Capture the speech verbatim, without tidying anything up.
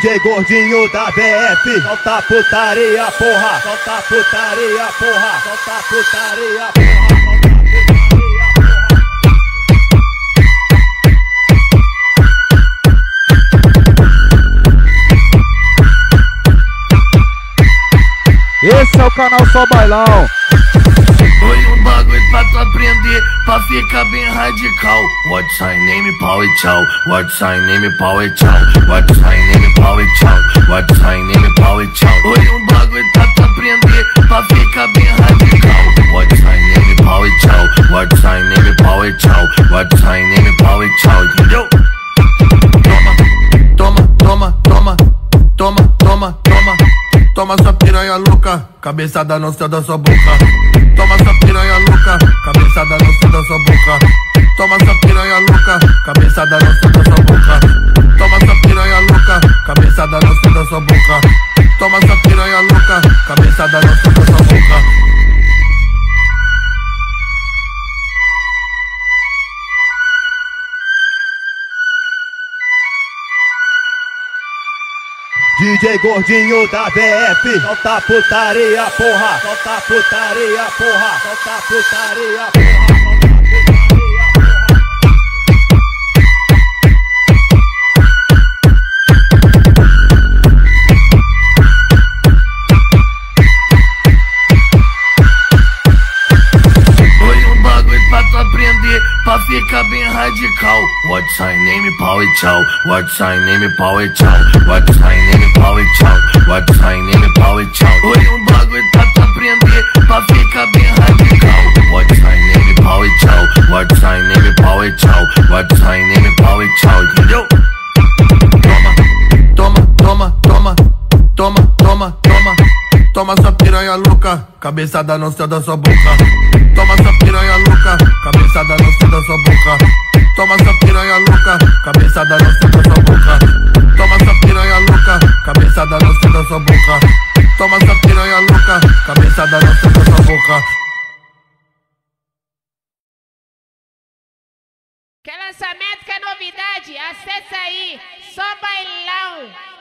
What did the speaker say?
D J Gordinho da V F. Solta putaria, porra. Solta putaria, porra. Solta putaria, porra. Esse é o canal Só Bailão. Foi um bagulho pra tu aprender, pra ficar bem radical. What's my name, pau e tchau. What's my name, pau e tchau. What's my name, pau e tchau. What's my name, pau e tchau. Foi um bagulho pra tu aprender, pra ficar bem radical. What's my name, pau e tchau. What's my name, pau e tchau. What's my name, pau e tchau. Yo. Toma, toma, toma, toma, toma, toma, toma. Toma sua piranha louca, cabeçada no céu da sua boca. Toma sua piranha louca, cabeçada no céu da sua boca. Toma sua piranha louca, cabeçada no céu da sua boca. Toma sua piranha louca, cabeçada no céu da sua boca. Toma sua piranha louca, cabeçada no céu da sua boca. D J Gordinho da V F. Solta putaria, porra. Solta putaria, porra. Solta putaria, porra. Foi um bagulho pra tu aprender, pra ficar bem radical. What's my name, pau e tchau. What's my name, pau e tchau. What's my name, pau e tchau. What's my name, pau e tchau. Foi um bagulho pra tu aprender, pra ficar bem radical. What's my name, pau e tchau. What's my name, pau e tchau. What's my name, pau e tchau. Yo. Toma, toma, toma, toma, toma, toma, toma. Toma sua piranha louca, cabeçada no céu da sua boca. Toma sua piranha louca, cabeçada no céu da sua boca. Toma sua piranha louca, cabeçada no céu da sua boca. Toma essa piranha louca, cabeçada no céu da sua boca. Toma essa piranha louca, cabeçada no céu da sua boca. Que lançamento, que novidade, acessa aí, Só Bailão.